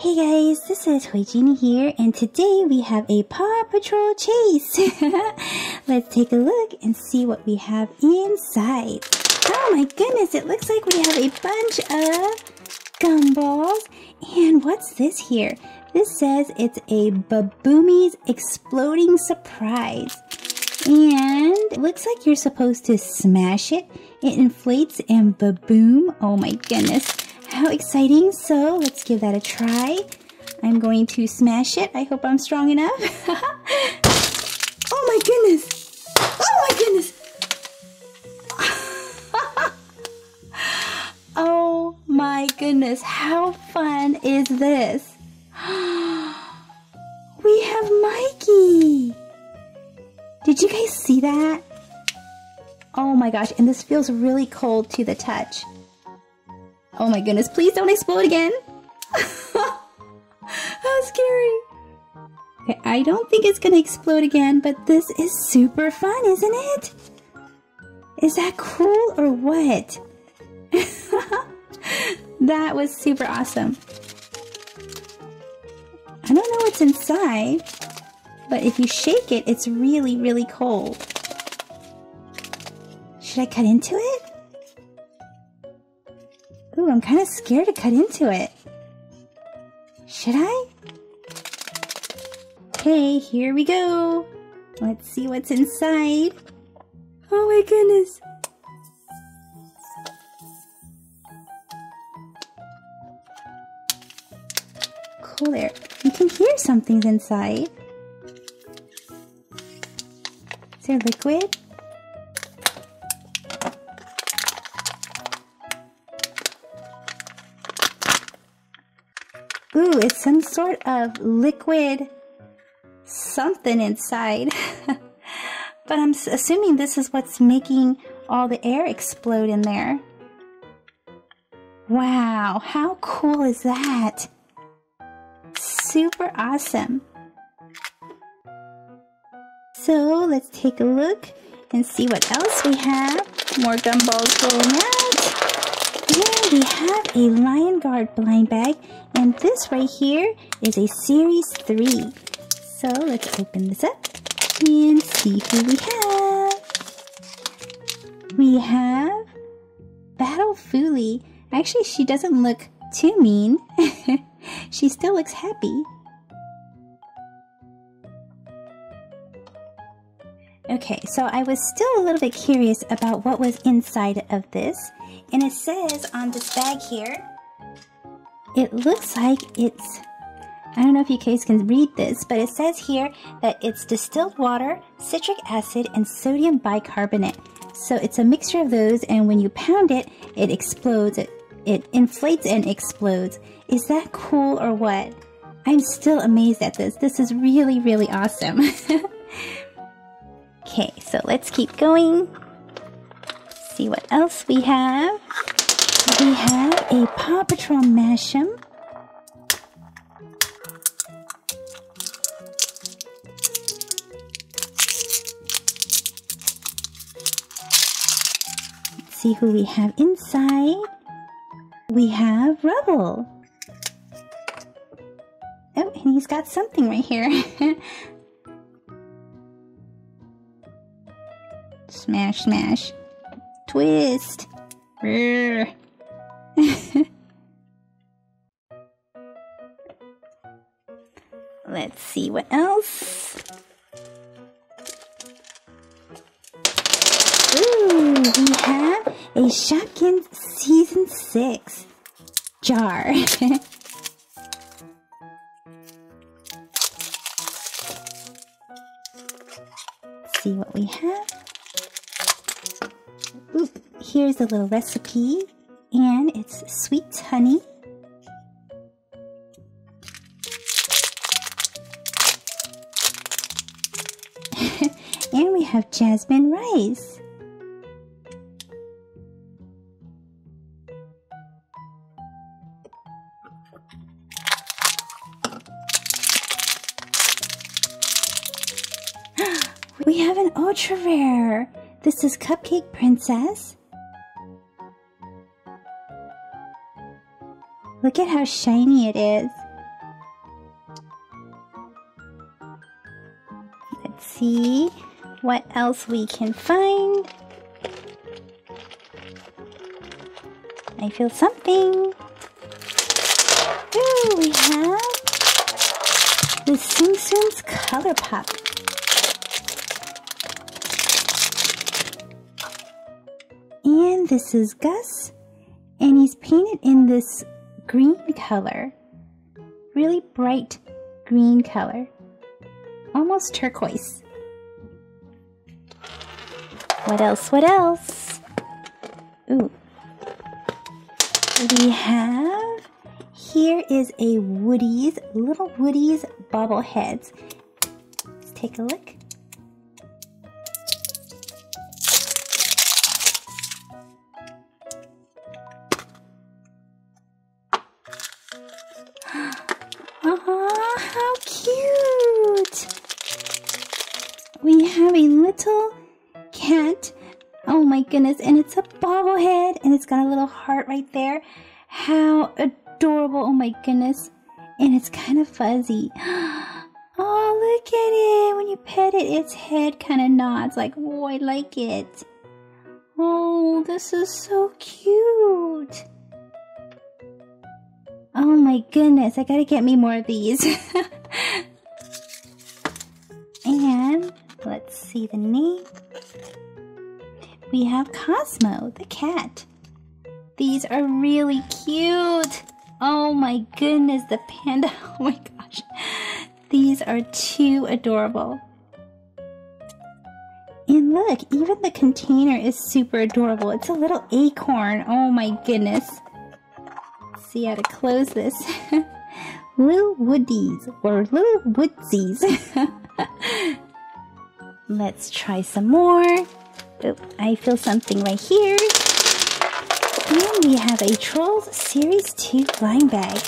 Hey guys, this is Hoi Genie here, and today we have a Paw Patrol Chase! Let's take a look and see what we have inside. Oh my goodness, it looks like we have a bunch of gumballs. And what's this here? This says it's a Ba-Boomies Exploding Surprise. And it looks like you're supposed to smash it. It inflates and ba-boom. Oh my goodness. How exciting. So let's give that a try. I'm going to smash it. I hope I'm strong enough. Oh my goodness. Oh my goodness. Oh my goodness. How fun is this? We have Mikey. Did you guys see that? Oh my gosh. And this feels really cold to the touch. Oh my goodness, please don't explode again. How scary. Okay, I don't think it's gonna explode again, but this is super fun, isn't it? Is that cool or what? That was super awesome. I don't know what's inside, but if you shake it, it's really, really cold. Should I cut into it? Ooh, I'm kind of scared to cut into it. Should I? Okay, here we go. Let's see what's inside. Oh my goodness. Cool there. You can hear something's inside. Is there liquid? Ooh, it's some sort of liquid something inside. But I'm assuming this is what's making all the air explode in there. Wow, how cool is that? Super awesome. So let's take a look and see what else we have. More gumballs going out. Yeah, we have a Lion Guard blind bag, and this right here is a Series 3. So let's open this up and see who we have. We have Battle Fooley. Actually, she doesn't look too mean. She still looks happy. Okay, so I was still a little bit curious about what was inside of this. And it says on this bag here, it looks like it's, I don't know if you guys can read this, but it says here that it's distilled water, citric acid, and sodium bicarbonate. So it's a mixture of those, and when you pound it, it explodes. It inflates and explodes. Is that cool or what? I'm still amazed at this. This is really, really awesome. Okay, so let's keep going. See what else we have. We have a Paw Patrol Mashem. Let's see who we have inside. We have Rubble. Oh, and he's got something right here. Smash, smash, twist. Let's see what else. Ooh, we have a Shopkins Season 6 jar. Let's see what we have. Oop, here's a little recipe, and it's sweet honey. And we have jasmine rice. We have an ultra rare. This is Cupcake Princess. Look at how shiny it is. see what else we can find. I feel something. Ooh, we have the Tsum Tsum's Colourpop. And this is Gus, and he's painted in this green color. Really bright green color. Almost turquoise. What else? What else? Ooh. We have, here is a Woody's, little Woody's bobbleheads. Let's take a look. Oh, how cute! We have a little cat. Oh my goodness, and it's a bobblehead, and it's got a little heart right there. How adorable, oh my goodness. And it's kind of fuzzy. Oh, look at it. When you pet it, its head kind of nods like, oh, I like it. Oh, this is so cute. Oh my goodness, I gotta get me more of these. And let's see the name. We have Cosmo, the cat. These are really cute. Oh my goodness, the panda. Oh my gosh. These are too adorable. And look, even the container is super adorable. It's a little acorn. Oh my goodness. Let's see how to close this. Little Woody's or Little Woodsies. Let's try some more. Oh, I feel something right here. And we have a Trolls Series 2 blind bag.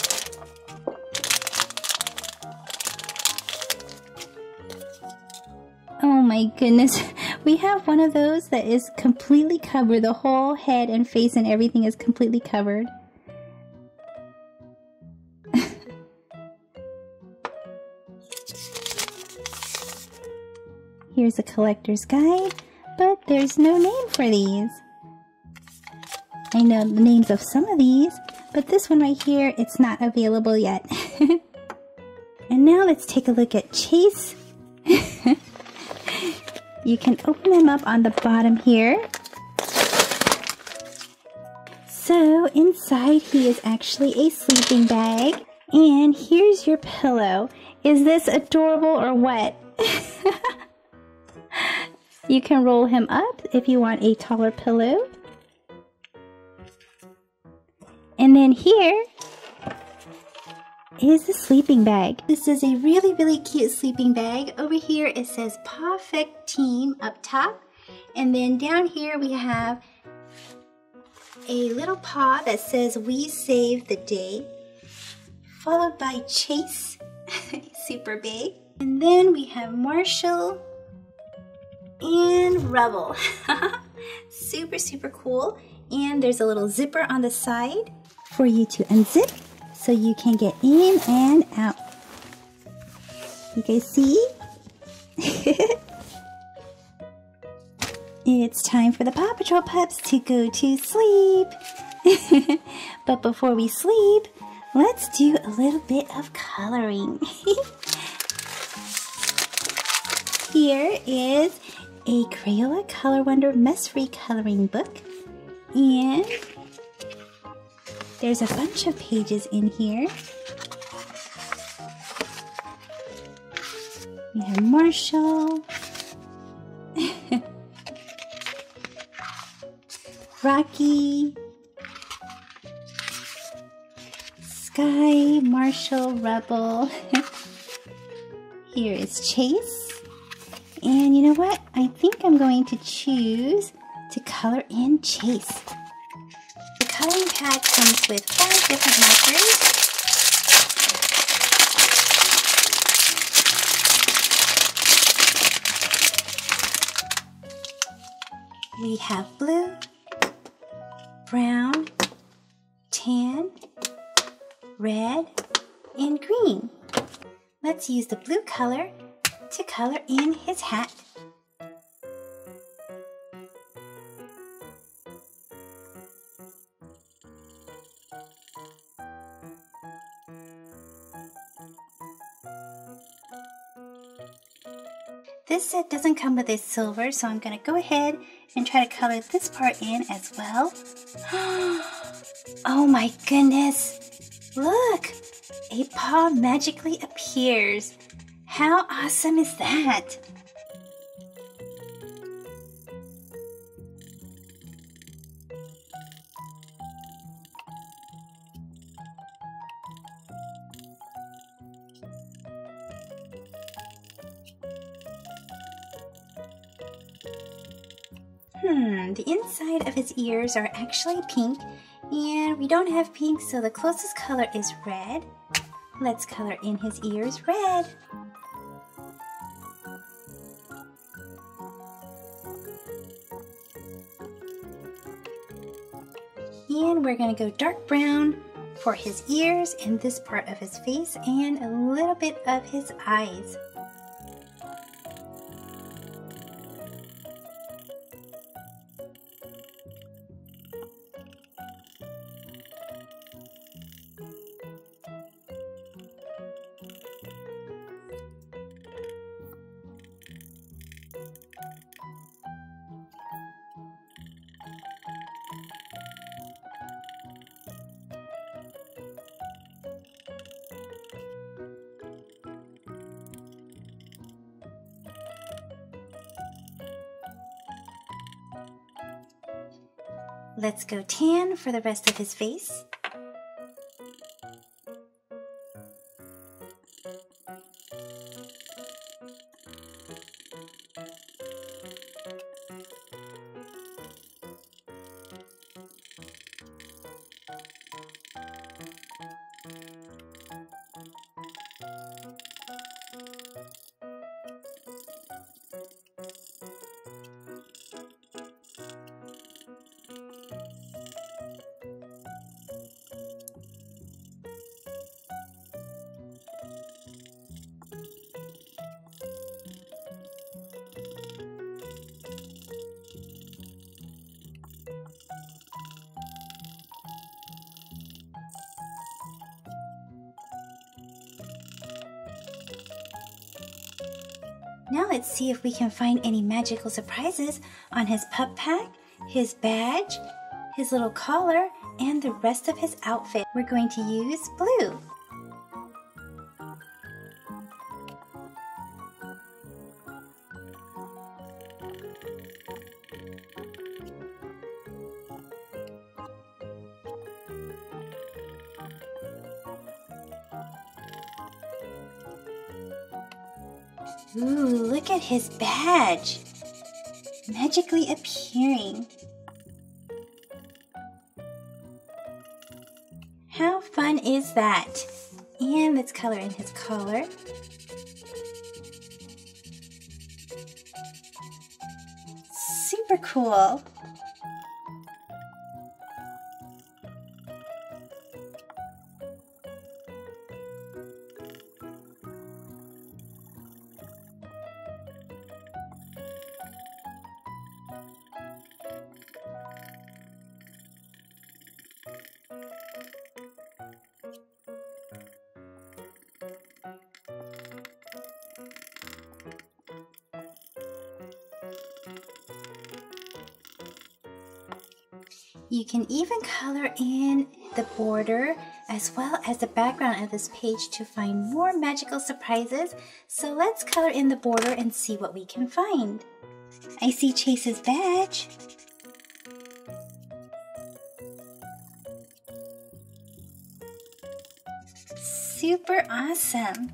Oh my goodness. We have one of those that is completely covered. The whole head and face and everything is completely covered. Here's a collector's guide. But there's no name for these. I know the names of some of these, but this one right here, it's not available yet. And now let's take a look at Chase. You can open them up on the bottom here. So inside he is actually a sleeping bag. And here's your pillow. Is this adorable or what? You can roll him up if you want a taller pillow. And then here is the sleeping bag. This is a really, really cute sleeping bag. Over here it says Pawfect Team Up Top. And then down here we have a little paw that says We Save the Day. Followed by Chase, super big. And then we have Marshall. And Rubble. Super, super cool. And there's a little zipper on the side for you to unzip so you can get in and out. You guys see? It's time for the Paw Patrol pups to go to sleep. But before we sleep, let's do a little bit of coloring. Here is a Crayola Color Wonder mess-free coloring book, and there's a bunch of pages in here. We have Marshall, Rocky, Skye, Marshall, Rebel. Here is Chase. And you know what? I think I'm going to choose to color in Chase. The coloring pad comes with 5 different markers. We have blue, brown, tan, red, and green. Let's use the blue color out to color in his hat. This set doesn't come with a silver, so I'm going to go ahead and try to color this part in as well. Oh my goodness! Look! A paw magically appears. How awesome is that? The inside of his ears are actually pink, and we don't have pink, so the closest color is red. Let's color in his ears red. And we're going to go dark brown for his ears and this part of his face and a little bit of his eyes. Let's go tan for the rest of his face. Now let's see if we can find any magical surprises on his pup pack, his badge, his little collar, and the rest of his outfit. We're going to use blue. Ooh, look at his badge, magically appearing. How fun is that? And let's color in his collar. Super cool. You can even color in the border as well as the background of this page to find more magical surprises. So let's color in the border and see what we can find. I see Chase's badge. Super awesome.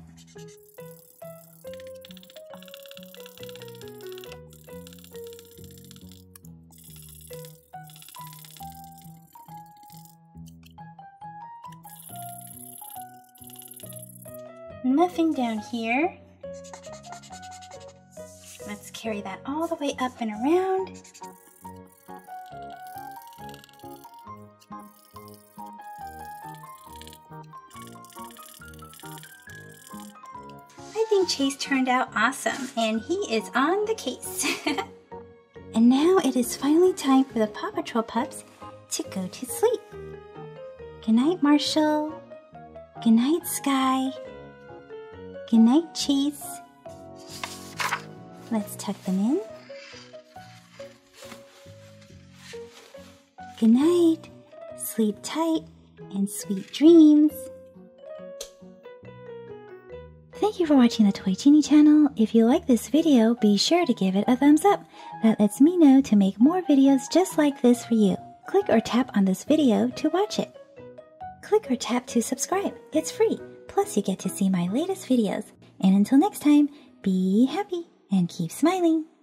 Nothing down here. Let's carry that all the way up and around. I think Chase turned out awesome, and he is on the case. And now it is finally time for the Paw Patrol pups to go to sleep. Good night, Marshall. Good night, Skye. Good night, Chase. Let's tuck them in. Good night. Sleep tight and sweet dreams. Thank you for watching the Toy Genie channel. If you like this video, be sure to give it a thumbs up. That lets me know to make more videos just like this for you. Click or tap on this video to watch it. Click or tap to subscribe. It's free. Plus you get to see my latest videos. And until next time, be happy and keep smiling.